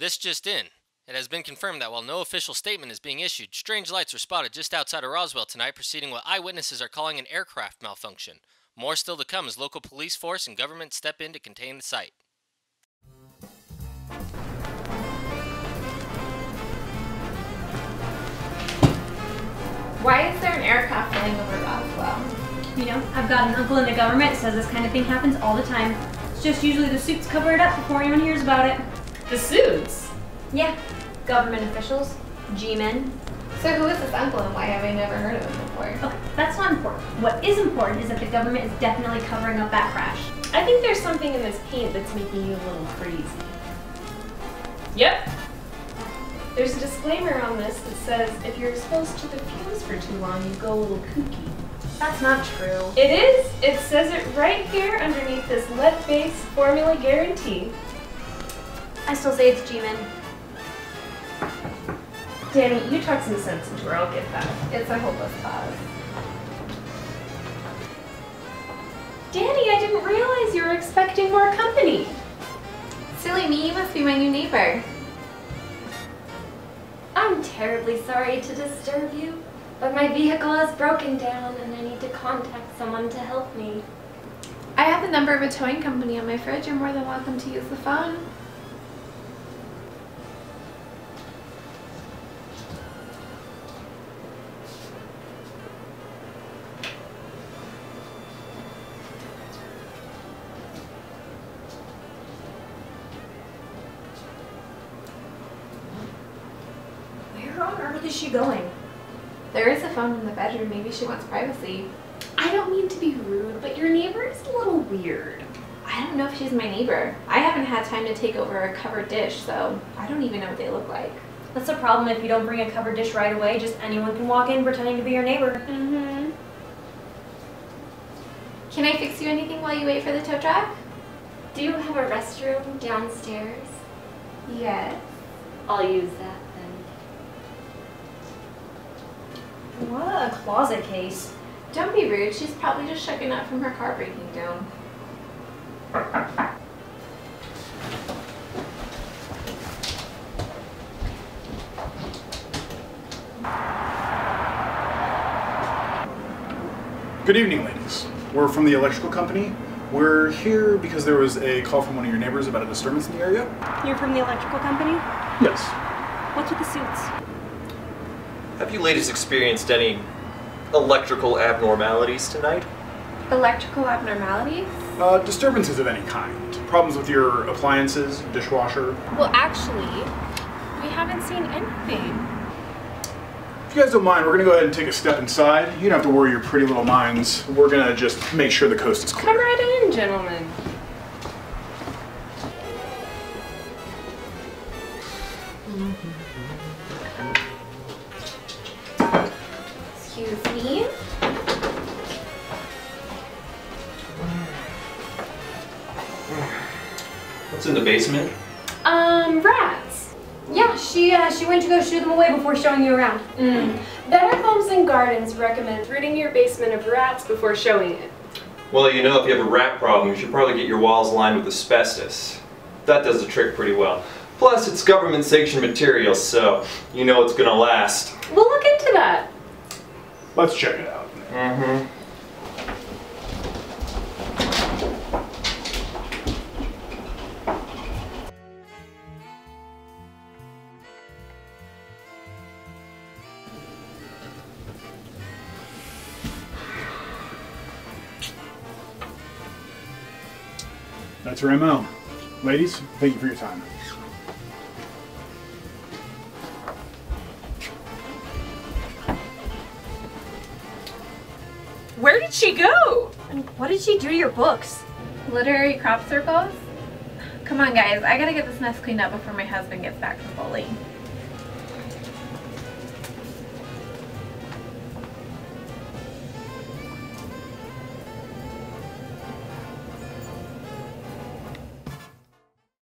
This just in. It has been confirmed that while no official statement is being issued, strange lights were spotted just outside of Roswell tonight, preceding what eyewitnesses are calling an aircraft malfunction. More still to come as local police force and government step in to contain the sight. Why is there an aircraft flying over Roswell? You know, I've got an uncle in the government that says this kind of thing happens all the time. It's just usually the suits cover it up before anyone hears about it. The suits? Yeah, government officials, G-men. So who is this uncle and why have I never heard of him before? Okay, that's not important. What is important is that the government is definitely covering up that crash. I think there's something in this paint that's making you a little crazy. Yep. There's a disclaimer on this that says if you're exposed to the fumes for too long, you go a little kooky. That's not true. It is. It says it right here underneath this lead-based formula guarantee. I still say it's G-men. Danny, you talk some sense into her. I'll get that. It's a hopeless cause. Danny, I didn't realize you were expecting more company. Silly me, you must be my new neighbor. I'm terribly sorry to disturb you, but my vehicle has broken down and I need to contact someone to help me. I have the number of a towing company on my fridge. You're more than welcome to use the phone. Where is she going? There is a phone in the bedroom. Maybe she wants privacy. I don't mean to be rude, but your neighbor is a little weird. I don't know if she's my neighbor. I haven't had time to take over a covered dish, so I don't even know what they look like. That's the problem if you don't bring a covered dish right away. Just anyone can walk in pretending to be your neighbor. Mm-hmm. Can I fix you anything while you wait for the tow truck? Do you have a restroom downstairs? Yes. I'll use that. What a closet case. Don't be rude. She's probably just shaken up from her car breaking down. Good evening, ladies. We're from the electrical company. We're here because there was a call from one of your neighbors about a disturbance in the area. You're from the electrical company? Yes. What's with the suits? Have you ladies experienced any electrical abnormalities tonight? Electrical abnormalities? Disturbances of any kind. Problems with your appliances, dishwasher. Well, actually, we haven't seen anything. If you guys don't mind, we're going to go ahead and take a step inside. You don't have to worry your pretty little minds. We're going to just make sure the coast is clear. Come right in, gentlemen. Excuse me. What's in the basement? Rats. Yeah, she went to go shoo them away before showing you around. Better Homes and Gardens recommends ridding your basement of rats before showing it. Well, you know, if you have a rat problem, you should probably get your walls lined with asbestos. That does the trick pretty well. Plus, it's government-sanctioned material, so you know it's gonna last. We'll look into that. Let's check it out. That's your MO. Ladies, thank you for your time. Where did she go? And what did she do to your books? Literary crop circles? Come on guys, I gotta get this mess cleaned up before my husband gets back from bowling.